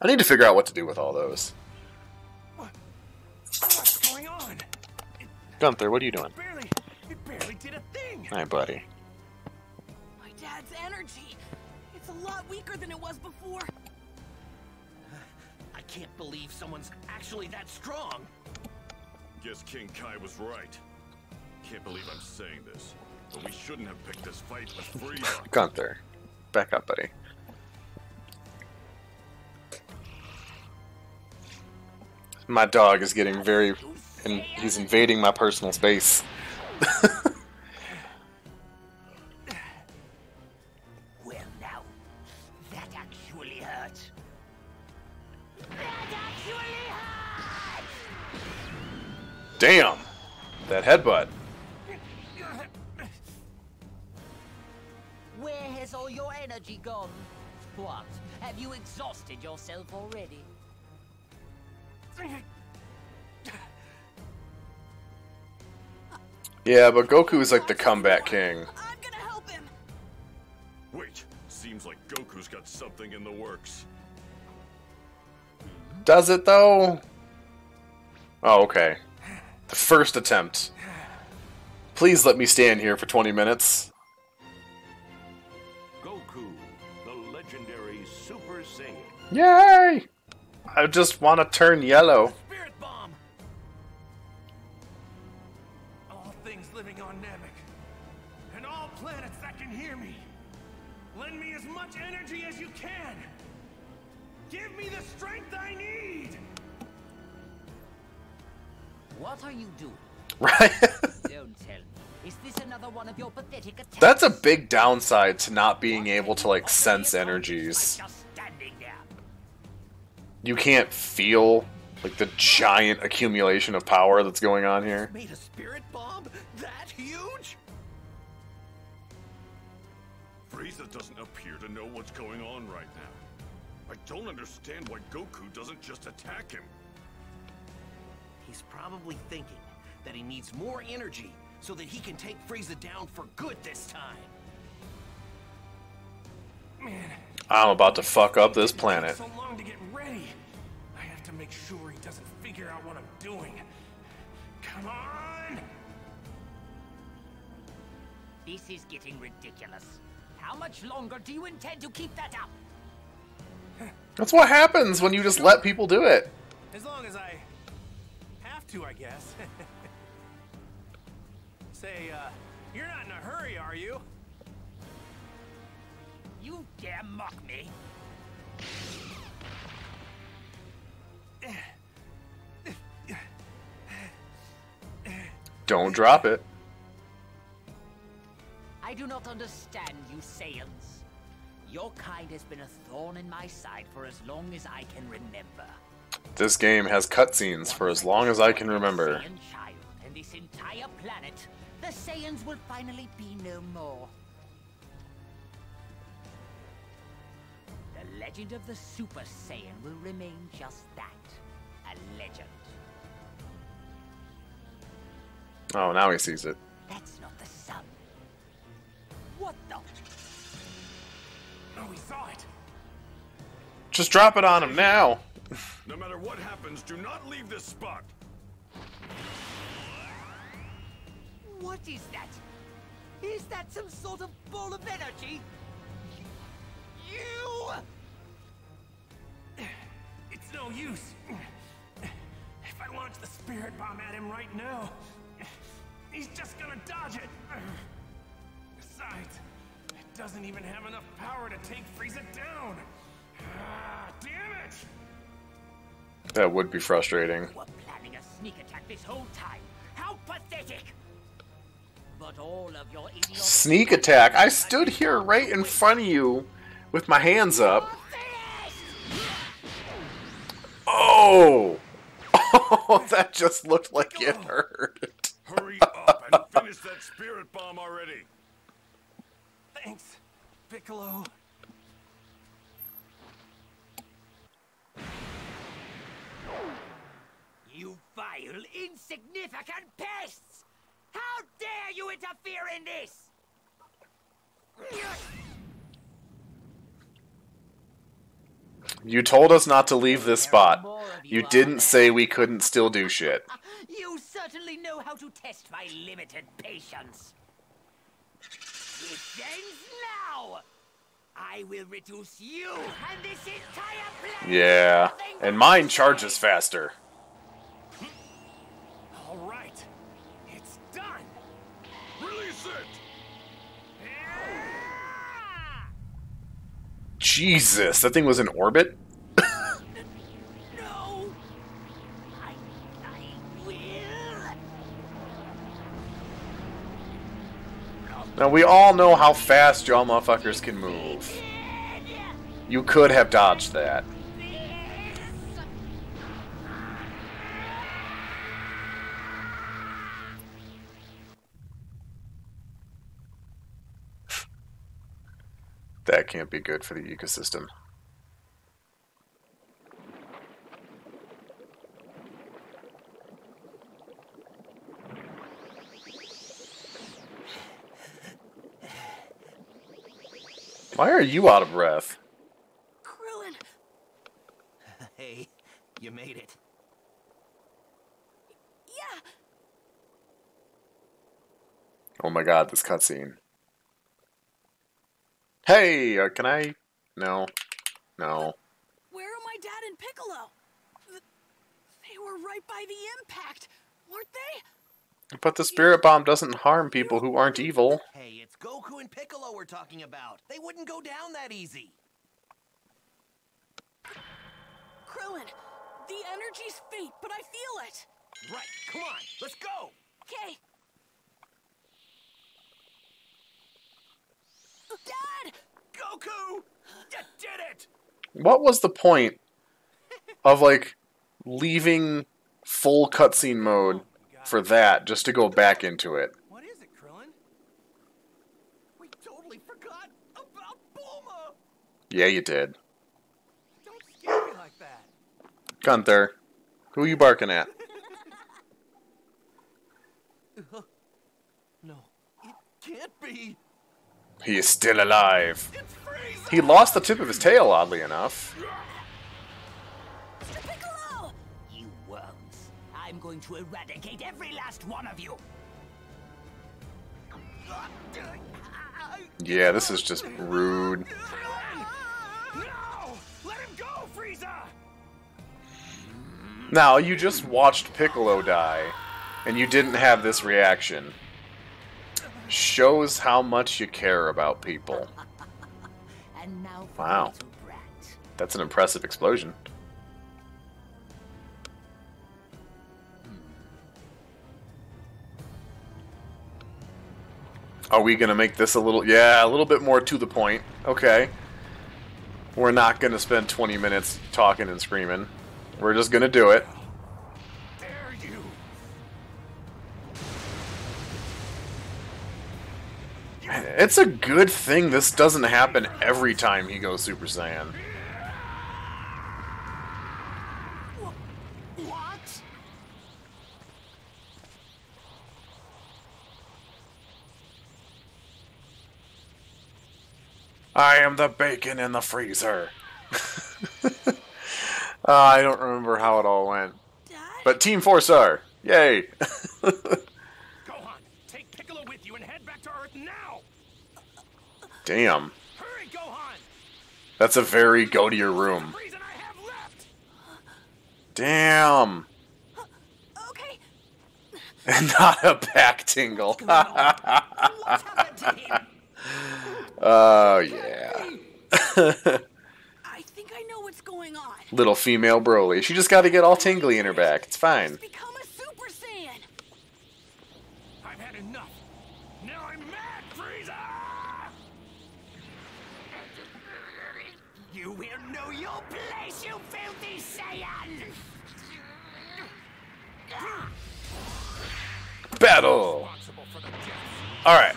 I need to figure out what to do with all those. What's going on? Gunther, what are you doing? It barely did a thing. Hi, buddy. My dad's energy. It's a lot weaker than it was before. I can't believe someone's actually that strong. Guess King Kai was right. Can't believe I'm saying this, but we shouldn't have picked this fight with Freeza. Gunther, back up, buddy. My dog is getting very, and he's invading my personal space. Well, now that actually hurt. That actually hurt. Damn, that headbutt. Where has all your energy gone? What? Have you exhausted yourself already? Yeah, but Goku is like the comeback king. I'm gonna help him. Wait, seems like Goku's got something in the works. Does it though? Oh, okay. The first attempt. Please let me stand here for 20 minutes. Goku, the legendary Super Saiyan. Yay! I just want to turn yellow. Spirit bomb. All things living on Namek, and all planets that can hear me, lend me as much energy as you can. Give me the strength I need. What are you doing? Right. Don't tell me. Is this another one of your pathetic attacks? That's a big downside to not being able to like sense energies. You can't feel like the giant accumulation of power that's going on here. Made a spirit bomb that huge? Frieza doesn't appear to know what's going on right now. I don't understand why Goku doesn't just attack him. He's probably thinking that he needs more energy so that he can take Frieza down for good this time. Man, I'm about to fuck up this planet. So long to get ready. I have to make sure he doesn't figure out what I'm doing. Come on! This is getting ridiculous. How much longer do you intend to keep that up? That's what happens when you just let people do it. As long as I have to, I guess. Say, you're not in a hurry, are you? You dare mock me? Don't drop it. I do not understand you Saiyans. Your kind has been a thorn in my side for as long as I can remember. This game has cutscenes for as long as I can remember. Saiyan child and this entire planet, the Saiyans will finally be no more. The legend of the Super Saiyan will remain just that, a legend. Oh, now he sees it. That's not the sun. What the? No, he saw it. Just drop it on him now. No matter what happens, do not leave this spot. What is that? Is that some sort of ball of energy? You! It's no use. If I launch the spirit bomb at him right now, he's just gonna dodge it. Besides, it doesn't even have enough power to take Frieza down. Damn it! That would be frustrating. We're planning a sneak attack this whole time. How pathetic! But all of your idiots. Sneak attack? I stood here right in front of you. With my hands up. Oh! Oh, that just looked like it hurt. Hurry up and finish that spirit bomb already. Thanks, Piccolo. You vile, insignificant pests! How dare you interfere in this? You told us not to leave this spot. You didn't say we couldn't still do shit. You certainly know how to test my limited patience. It ends now. I will reduce you and this entire planet. Yeah, and mine charges faster. All right, it's done. Release it. Ah! Jesus, that thing was in orbit. No, I will. Now we all know how fast y'all motherfuckers can move. You could have dodged that. That can't be good for the ecosystem. Why are you out of breath? Krillin! Hey, you made it. Yeah. Oh my god, this cutscene. Hey, can I? No. No. Where are my dad and Piccolo? They were right by the impact, weren't they? But the spirit bomb doesn't harm people who aren't evil. Hey, it's Goku and Piccolo we're talking about. They wouldn't go down that easy. Krillin, the energy's faint, but I feel it. Right, come on, let's go. Okay. Dad! Goku! You did it! What was the point of, like, leaving full cutscene mode for that, just to go back into it? What is it, Krillin? We totally forgot about Bulma! Yeah, you did. Don't scare me like that. Gunther, who you barking at? No, it can't be. He is still alive. He lost the tip of his tail, oddly enough. Mr. Piccolo! You worms. I'm going to eradicate every last one of you. Yeah, this is just rude. No! Let him go, Freeza! Now, you just watched Piccolo die, and you didn't have this reaction. Shows how much you care about people. And now wow. That's an impressive explosion. Are we gonna make this a little... yeah, a little bit more to the point. Okay. We're not gonna spend 20 minutes talking and screaming. We're just gonna do it. It's a good thing this doesn't happen every time he goes Super Saiyan. What? I am the bacon in the freezer. I don't remember how it all went. Dad? But Team 4 Star. Yay. Damn. Hurry, Gohan. That's a very go to your room. Damn. Okay. And not a back tingle. Oh yeah. I think I know what's going on. Little female Broly. She just got to get all tingly in her back. It's fine. Become a Super Saiyan. I've had enough. Now I'm mad, Freeza. You will know your place, you filthy Saiyan! Battle! Alright.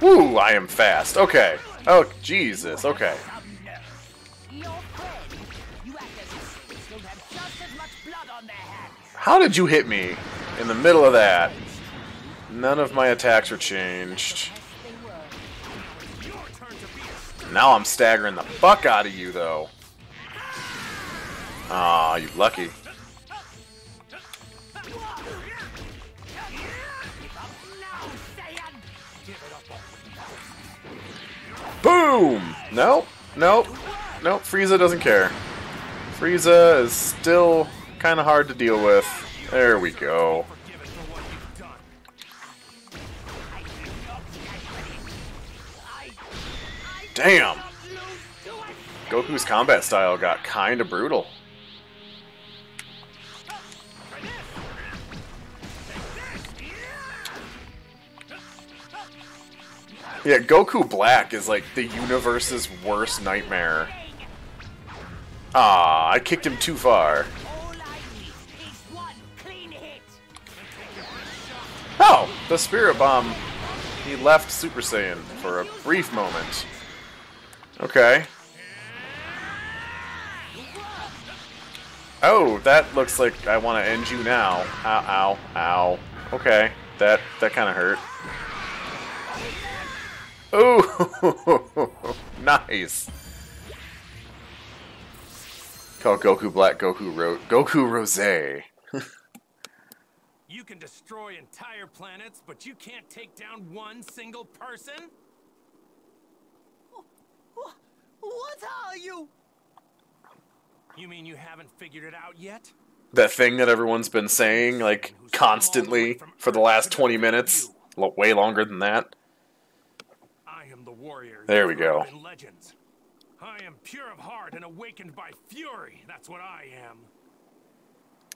Woo, I am fast. Okay. Oh, Jesus. Okay. How did you hit me in the middle of that? None of my attacks are changed. Now I'm staggering the fuck out of you, though. Aw, you lucky. Boom! Nope, nope, nope. Frieza doesn't care. Frieza is still kind of hard to deal with. There we go. Damn! Goku's combat style got kinda brutal. Yeah, Goku Black is like the universe's worst nightmare. Ah, I kicked him too far. Oh! The Spirit Bomb. He left Super Saiyan for a brief moment. Okay. Oh, that looks like I want to end you now. Ow, ow, ow. Okay, that kind of hurt. Oh, nice. Call Goku Black Goku Rose. You can destroy entire planets, but you can't take down one single person? What are you? You mean you haven't figured it out yet? That thing that everyone's been saying, like, constantly for the last 20 minutes. Way longer than that. I am the warrior. There we go. Legends. I am pure of heart and awakened by fury. That's what I am.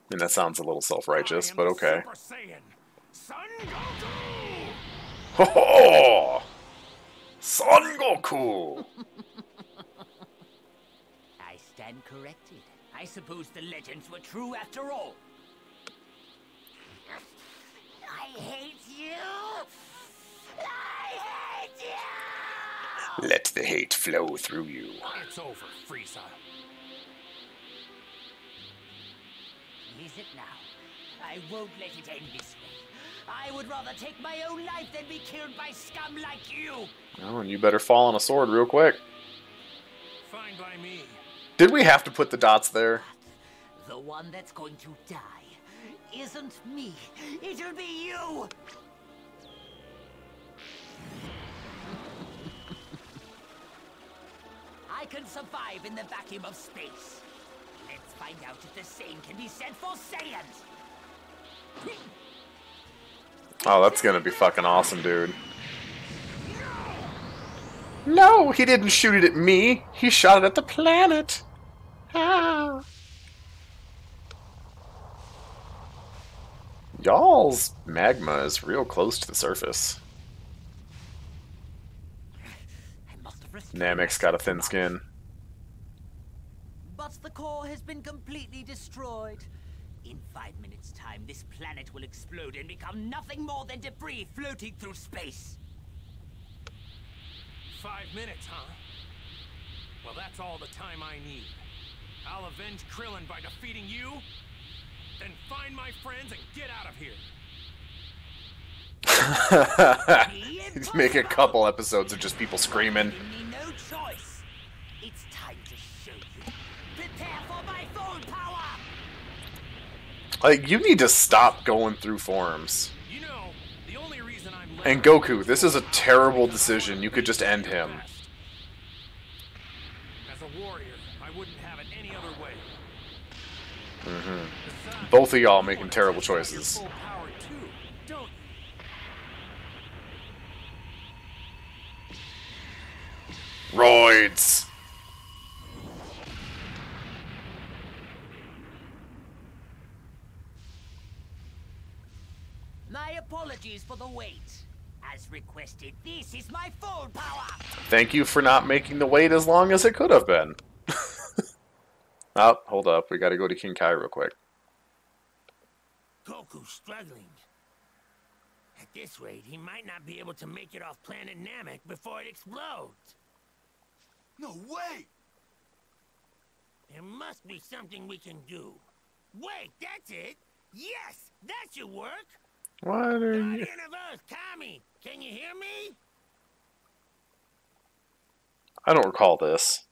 And that sounds a little self-righteous, but okay. Super Saiyan. Son Goku! Ho ho! Son Goku! I stand corrected. I suppose the legends were true after all. I hate you! I hate you! Let the hate flow through you. It's over, Frieza. Is it now? I won't let it end this way. I would rather take my own life than be killed by scum like you. Oh, and you better fall on a sword real quick. Fine by me. Did we have to put the dots there? The one that's going to die isn't me. It'll be you. I can survive in the vacuum of space. Let's find out if the same can be said for Saiyans. Oh, that's gonna be fucking awesome, dude. No, he didn't shoot it at me. He shot it at the planet. Ah. Y'all's magma is real close to the surface. Namek's got a thin skin. But the core has been completely destroyed. In 5 minutes' time, this planet will explode and become nothing more than debris floating through space. 5 minutes, huh? Well, that's all the time I need. I'll avenge Krillin by defeating you, then find my friends and get out of here. Make a couple episodes of just people screaming. Give me no choice. It's time to show you. Prepare for my full power. Like, you need to stop going through forms. You know, the only reason I'm left. And Goku, this is a terrible decision. You could just end him. As a warrior, I wouldn't have it any other way. Mm-hmm. Both of y'all making terrible choices. Roids. My apologies for the wait. As requested, this is my full power. Thank you for not making the wait as long as it could have been. Oh, hold up. We gotta go to King Kai real quick. Goku's struggling. At this rate, he might not be able to make it off planet Namek before it explodes. No way! There must be something we can do. Wait, that's it! Yes! That should work! What are you? Guardian of Earth, Kami! Can you hear me? I don't recall this.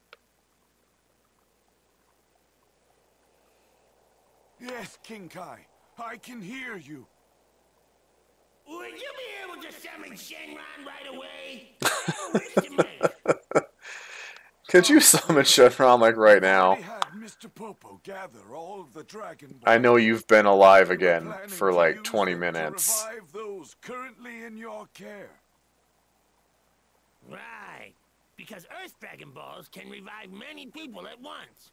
Yes, King Kai, I can hear you. Would you be able to summon Shenron right away? Could you summon Shenron like right now? Mr. Popo, gather all of the Dragon Balls. I know you've been alive again for like 20 minutes. Revive those currently in your care. Right, because Earth Dragon Balls can revive many people at once.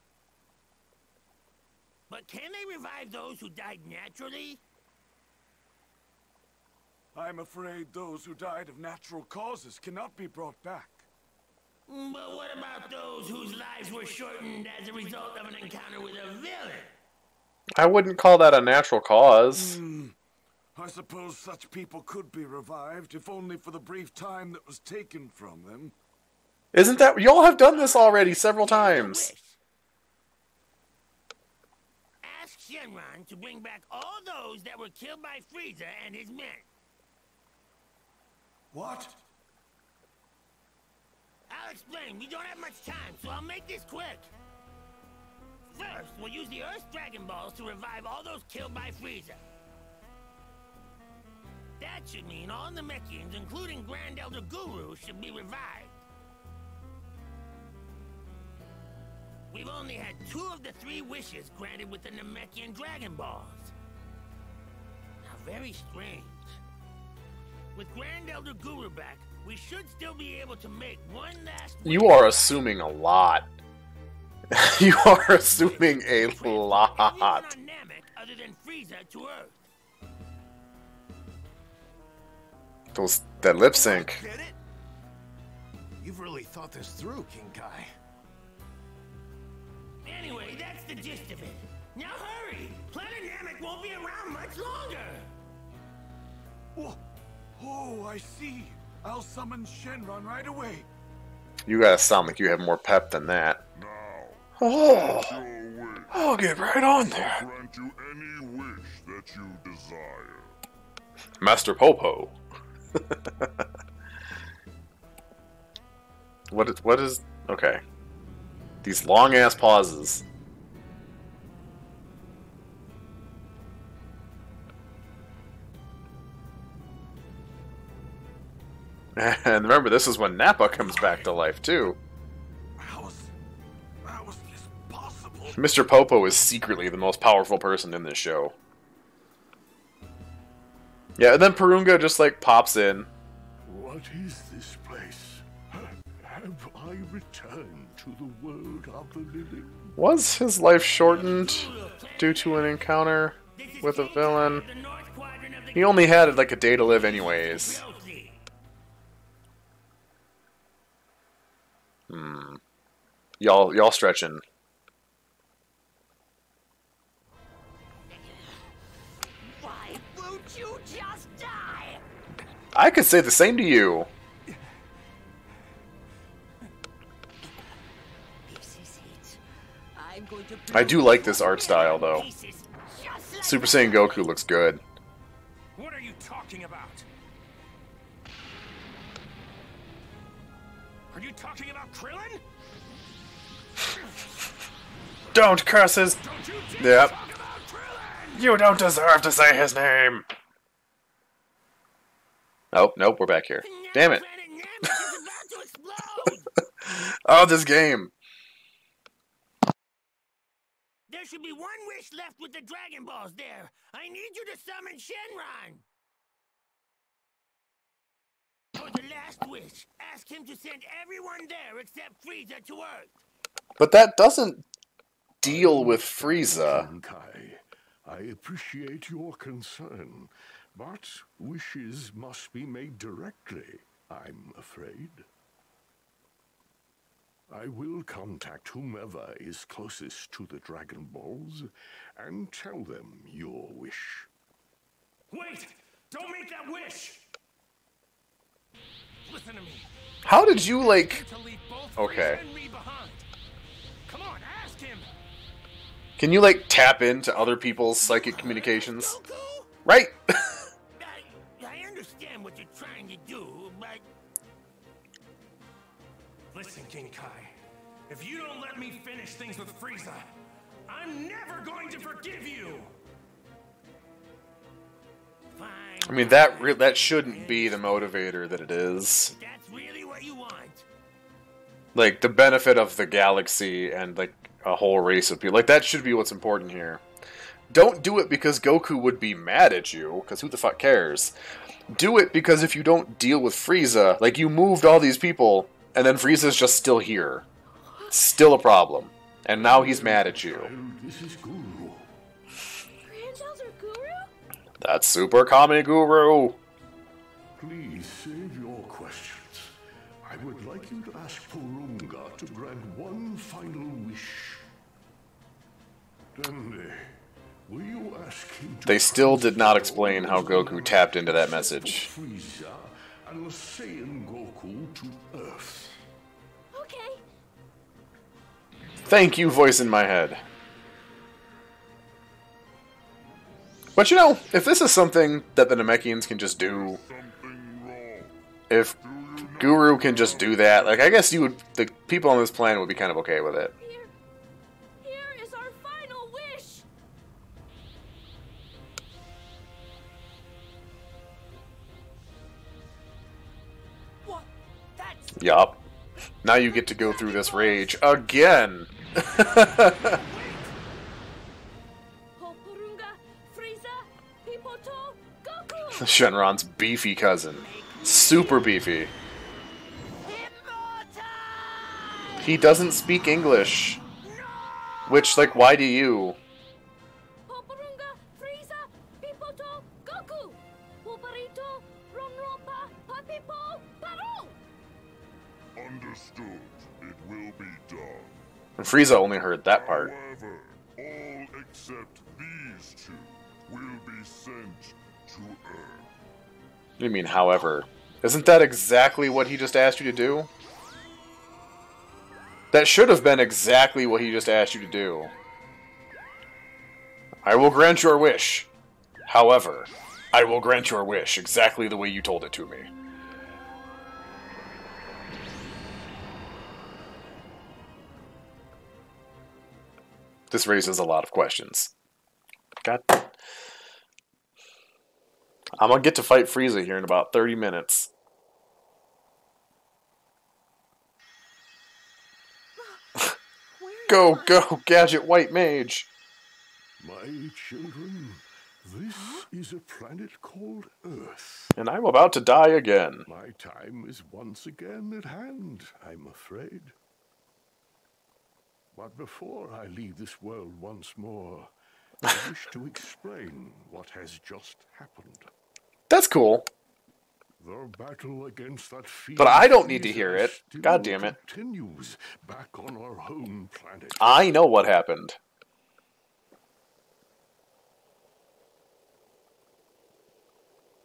But can they revive those who died naturally? I'm afraid those who died of natural causes cannot be brought back. But what about those whose lives were shortened as a result of an encounter with a villain? I wouldn't call that a natural cause. I suppose such people could be revived, if only for the brief time that was taken from them. Isn't that... Y'all have done this already several times. Ask Shenron to bring back all those that were killed by Freeza and his men. What? I'll explain. We don't have much time, so I'll make this quick. First, we'll use the Earth's Dragon Balls to revive all those killed by Frieza. That should mean all Namekians, including Grand Elder Guru, should be revived. We've only had 2 of the 3 wishes granted with the Namekian Dragon Balls. Now, very strange. With Grand Elder Guru back, we should still be able to make one last... You are assuming a lot. You are assuming a lot. Other than Frieza to Earth. That lip sync. You've really thought this through, King Kai. Anyway, that's the gist of it. Now hurry! Planet Namek won't be around much longer! Oh, I see. I'll summon Shenron right away. You gotta sound like you have more pep than that. Now, I'll get right on there. Grant you any wish that you desire. Master Popo. What is okay. These long ass pauses. And remember, this is when Nappa comes back to life, too. How is this possible? Mr. Popo is secretly the most powerful person in this show. Yeah, and then Porunga just, like, pops in. What is this place? Have I returned to the world of the living? Was his life shortened due to an encounter with a villain? He only had, like, a day to live anyways. Y'all stretching. Why won't you just die? I could say the same to you. I do like this art style, though. Super Saiyan Goku looks good. What are you talking about? Are you talking about Krillin? Don't curse his... Yep. You don't deserve to say his name! Oh, nope, we're back here. Damn it. Oh, this game. There should be one wish left with the Dragon Balls there. I need you to summon Shenron. For the last wish, ask him to send everyone there except Frieza to Earth. But that doesn't deal with Frieza. King Kai, I appreciate your concern, but wishes must be made directly, I'm afraid. I will contact whomever is closest to the Dragon Balls and tell them your wish. Wait! Don't make that wish! Listen to me. How did you like... Okay. Come on, ask him. Can you like tap into other people's psychic communications? Goku? Right. I understand what you're trying to do, but Listen, King Kai. If you don't let me finish things with Frieza, I'm never going to forgive you! Fine. I mean, that shouldn't be the motivator that it is. That's really what you want. Like, the benefit of the galaxy and, like, a whole race of people. Like, that should be what's important here. Don't do it because Goku would be mad at you, because who the fuck cares? Do it because if you don't deal with Frieza, like, you moved all these people, and then Frieza's just still here. Still a problem. And now he's mad at you. This is Guru. Grandsons are Guru? That's Super Kami Guru. Please save your questions. I would like you to ask Porunga to grant one final wish. Dende, will you ask him to... They still did not explain how Goku tapped into that message. Frieza and Saiyan Goku to Earth. Okay. Thank you, voice in my head. But you know, if this is something that the Namekians can just do, if Guru can just do that, like, I guess you would, the people on this planet would be kind of okay with it. Here is our final wish. What? That's... Yup. Now you get to go through this rage again. Shenron's beefy cousin. Super beefy. He doesn't speak English. Which, like, why do you? Understood. It will be done. And Frieza only heard that part. However, all except these two will be sent to Earth. What do you mean, however? Isn't that exactly what he just asked you to do? That should have been exactly what he just asked you to do. I will grant your wish. However, I will grant your wish exactly the way you told it to me. This raises a lot of questions. God. I'm gonna get to fight Frieza here in about 30 minutes. Go, go, Gadget White Mage! My children, this is a planet called Earth. And I'm about to die again. My time is once again at hand, I'm afraid. But before I leave this world once more, I wish to explain what has just happened. That's cool. The battle against that fiend. But I don't need to hear it. God damn it. Continues back on our home planet. I know what happened.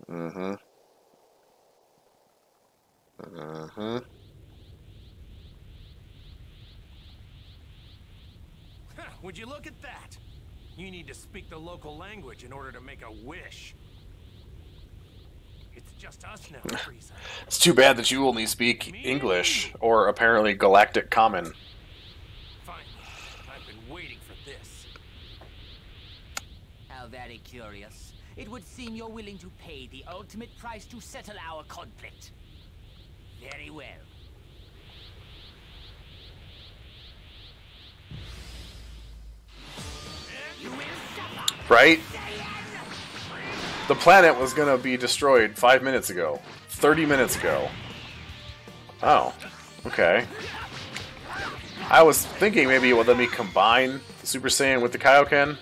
Mm-hmm. Mm-hmm. Would you look at that? You need to speak the local language in order to make a wish. It's just us now, Frieza. It's too bad that you only speak English, or apparently Galactic Common. Finally, I've been waiting for this. How very curious. It would seem you're willing to pay the ultimate price to settle our conflict. Very well. Right? The planet was gonna be destroyed 5 minutes ago. 30 minutes ago. Oh. Okay. I was thinking maybe it would let me combine the Super Saiyan with the Kaioken.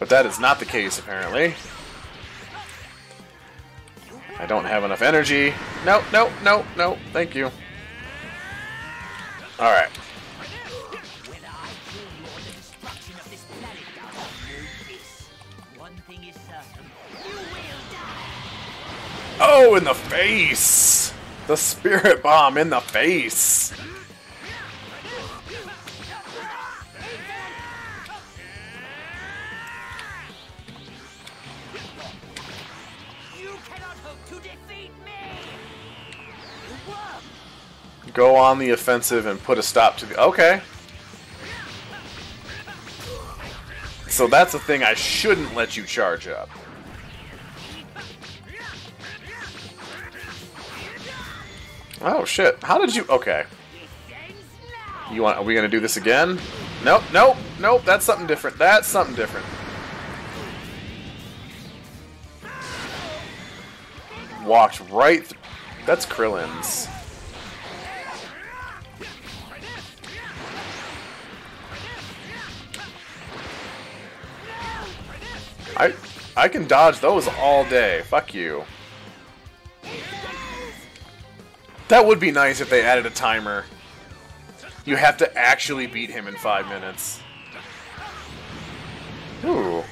But that is not the case, apparently. I don't have enough energy. No, no, no, no. Thank you. Alright. Oh, in the face! The spirit bomb in the face! You cannot hope to defeat me! Whoa. Go on the offensive and put a stop to the... Okay. So that's the thing I shouldn't let you charge up. Oh, shit. How did you... Okay. You want... Are we going to do this again? Nope, nope, nope. That's something different. That's something different. Walked right through. That's Krillin's. I can dodge those all day. Fuck you. That would be nice if they added a timer. You have to actually beat him in 5 minutes. Ooh.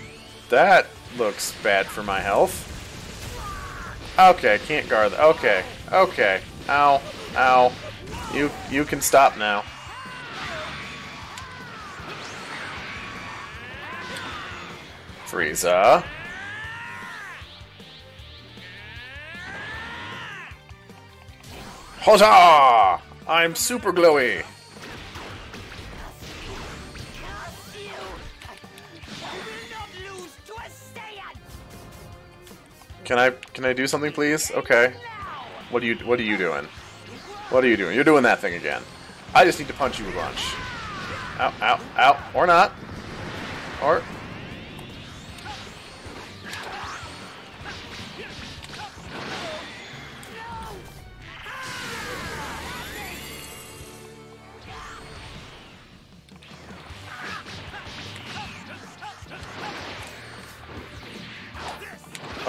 That looks bad for my health. Okay, can't guard that. Okay, okay. Ow, ow. You can stop now. Freeza. Huzzah! I'm super glowy. Can I do something, please? Okay. What are you doing? What are you doing? You're doing that thing again. I just need to punch you a bunch. Ow, ow, ow. Or not. Or...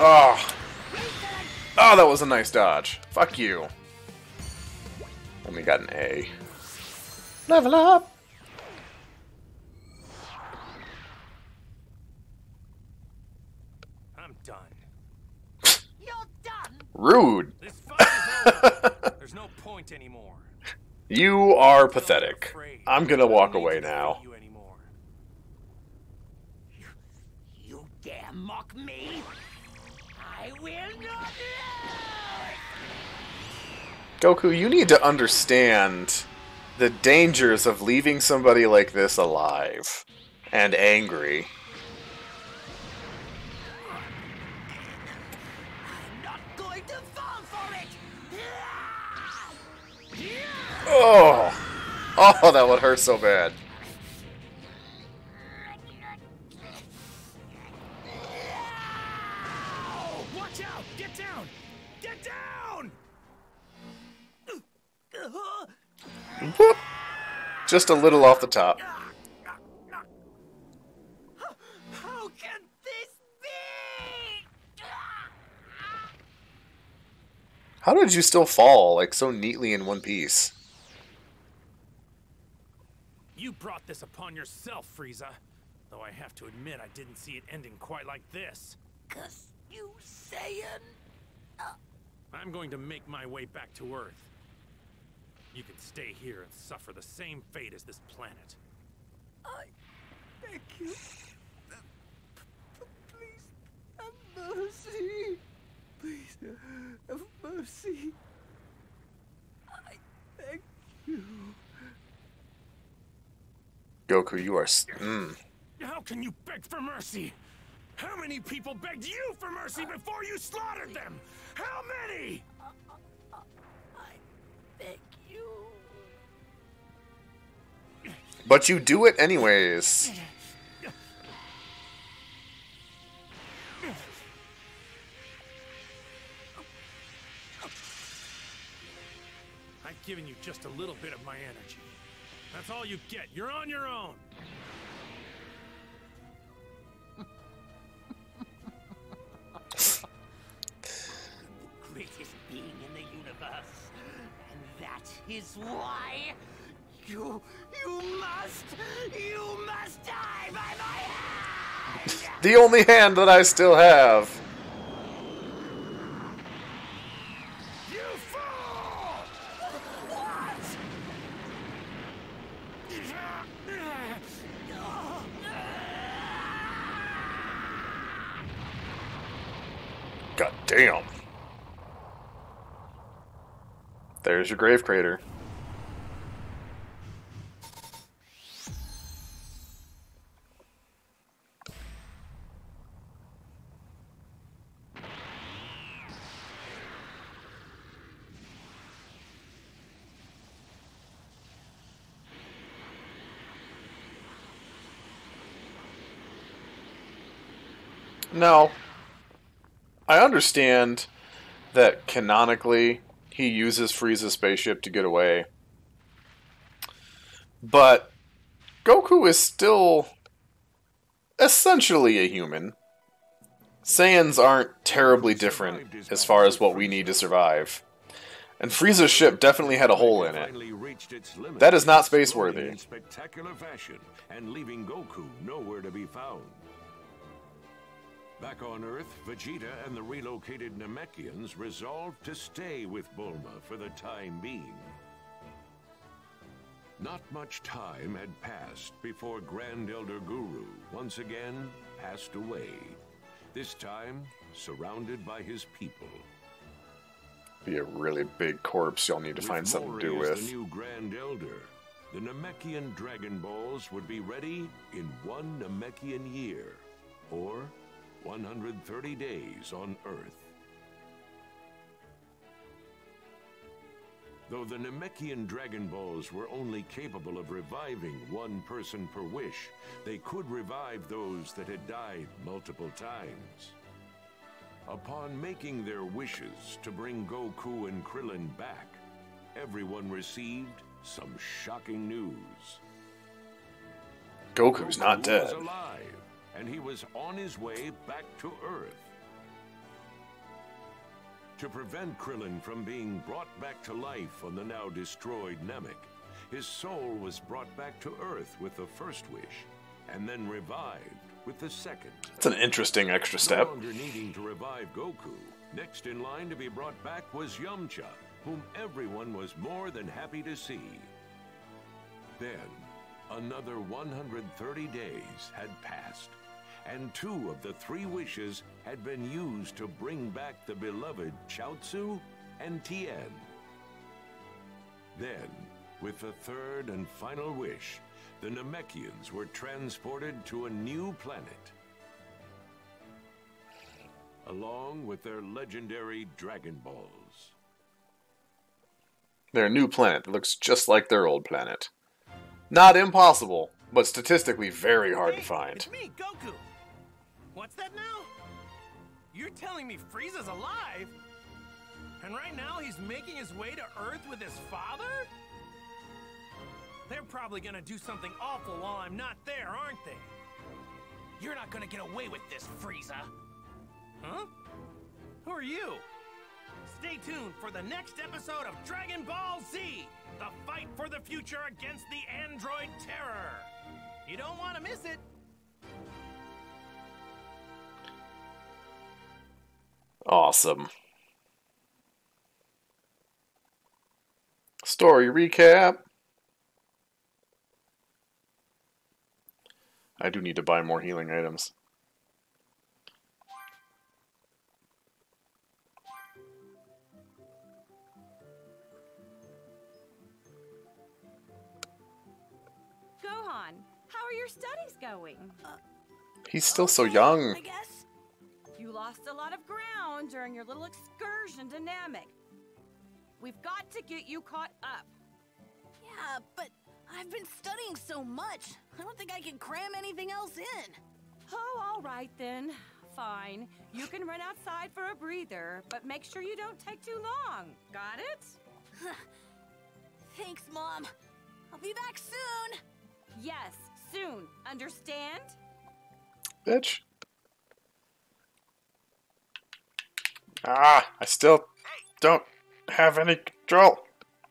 Oh. Oh, that was a nice dodge. Fuck you. Only got an A. Level up! I'm done. You're done. Rude. This fight is over. There's no point anymore. You are pathetic. I'm gonna walk away now. You dare mock me? I will not lose. Goku, you need to understand the dangers of leaving somebody like this alive and angry. I'm not going to fall for it. Oh, oh, that would hurt so bad. Whoop. Just a little off the top. How can this be? How did you still fall like so neatly in one piece? You brought this upon yourself, Frieza. Though I have to admit I didn't see it ending quite like this. Cause you Saiyan. I'm going to make my way back to Earth. You can stay here and suffer the same fate as this planet. I beg you. Please have mercy. Please have mercy. I beg you. Goku, you are... How can you beg for mercy? How many people begged you for mercy before you slaughtered them? How many? I beg you. But you do it anyways. I've given you just a little bit of my energy. That's all you get. You're on your own. The greatest being in the universe. And that is why... You must die by my hand! The only hand that I still have. You fool! What? God damn. There's your grave crater. Now, I understand that canonically he uses Frieza's spaceship to get away, but Goku is still essentially a human. Saiyans aren't terribly different as far as what we need to survive, and Frieza's ship definitely had a hole in it. That is not space-worthy. In spectacular fashion, and leaving Goku nowhere to be found. Back on Earth, Vegeta and the relocated Namekians resolved to stay with Bulma for the time being. Not much time had passed before Grand Elder Guru once again passed away, this time surrounded by his people. Be a really big corpse y'all need to find something to do with. The new Grand Elder, the Namekian Dragon Balls would be ready in one Namekian year, or 130 days on Earth. Though the Namekian Dragon Balls were only capable of reviving one person per wish, they could revive those that had died multiple times. Upon making their wishes to bring Goku and Krillin back, everyone received some shocking news. Goku's not dead. Goku was alive. And he was on his way back to Earth. To prevent Krillin from being brought back to life on the now destroyed Namek, his soul was brought back to Earth with the first wish, and then revived with the second. That's an interesting extra step. No longer needing to revive Goku, next in line to be brought back was Yamcha, whom everyone was more than happy to see. Then, another 130 days had passed, and two of the three wishes had been used to bring back the beloved Chaozu and Tien. Then, with the third and final wish, the Namekians were transported to a new planet, along with their legendary Dragon Balls. Their new planet looks just like their old planet. Not impossible, but statistically very hard to find. It's me, Goku. What's that now? You're telling me Frieza's alive? And right now he's making his way to Earth with his father? They're probably gonna do something awful while I'm not there, aren't they? You're not gonna get away with this, Frieza. Huh? Who are you? Stay tuned for the next episode of Dragon Ball Z, the fight for the future against the android terror. You don't want to miss it. Awesome. Story recap. I do need to buy more healing items. How are your studies going? He's still so young. I guess you lost a lot of ground during your little excursion to Namek. We've got to get you caught up. Yeah, but I've been studying so much. I don't think I can cram anything else in. Oh, all right then. Fine. You can run outside for a breather, but make sure you don't take too long. Got it? Thanks, Mom. I'll be back soon. Yes, soon. Understand? Bitch. Ah, I still don't have any control.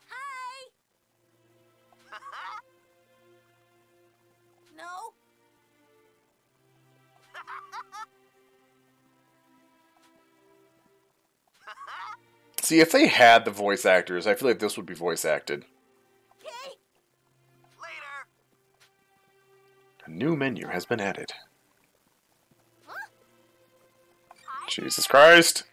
Hi. No. See, if they had the voice actors, I feel like this would be voice acted. New menu has been added. Huh? Jesus Christ!